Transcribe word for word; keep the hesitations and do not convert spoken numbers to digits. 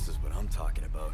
This is what I'm talking about.